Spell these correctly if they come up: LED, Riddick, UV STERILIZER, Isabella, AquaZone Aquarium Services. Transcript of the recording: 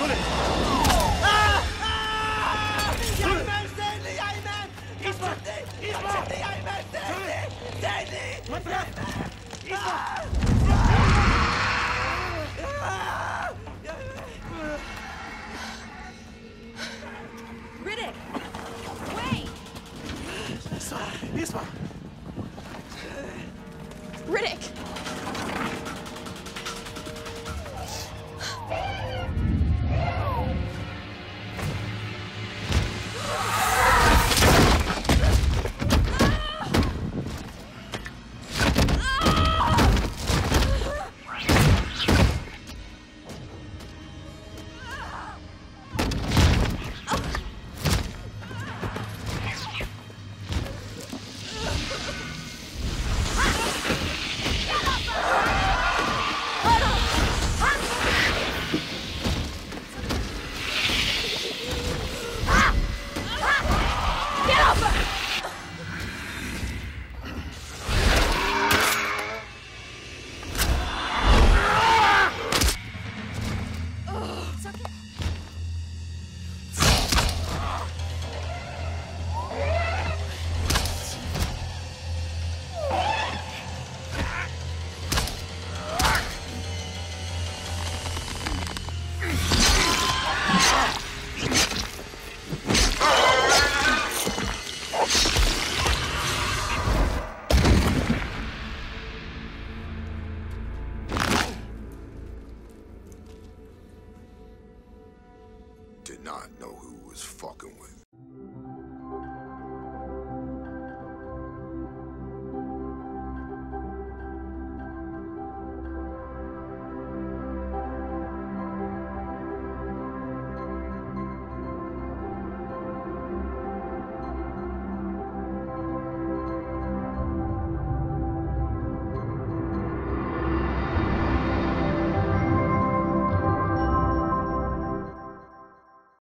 Riddick! Wait! Isma! Riddick! Did not know who was fucking with.